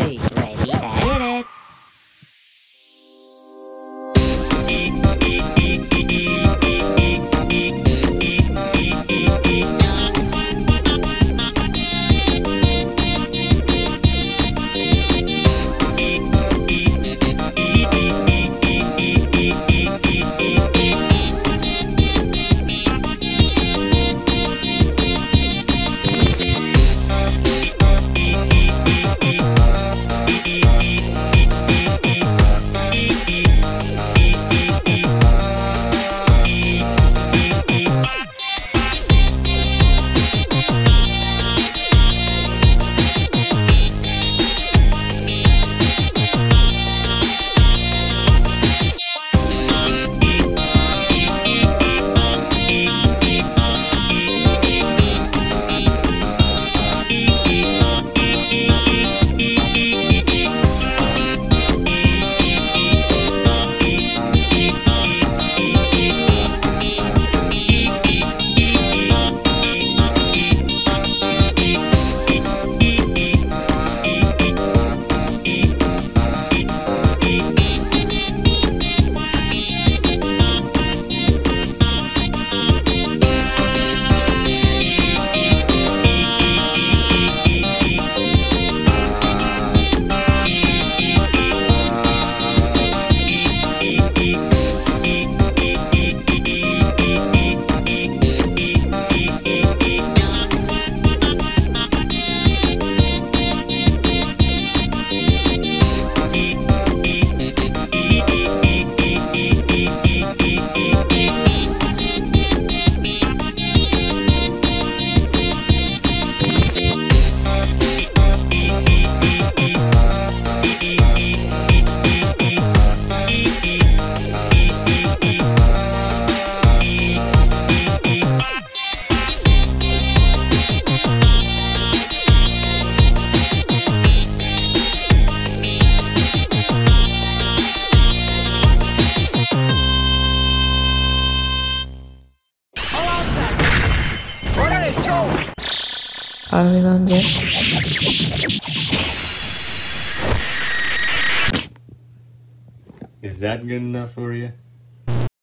Hey, ready, set, hit it! Are we done yet? Is that good enough for you?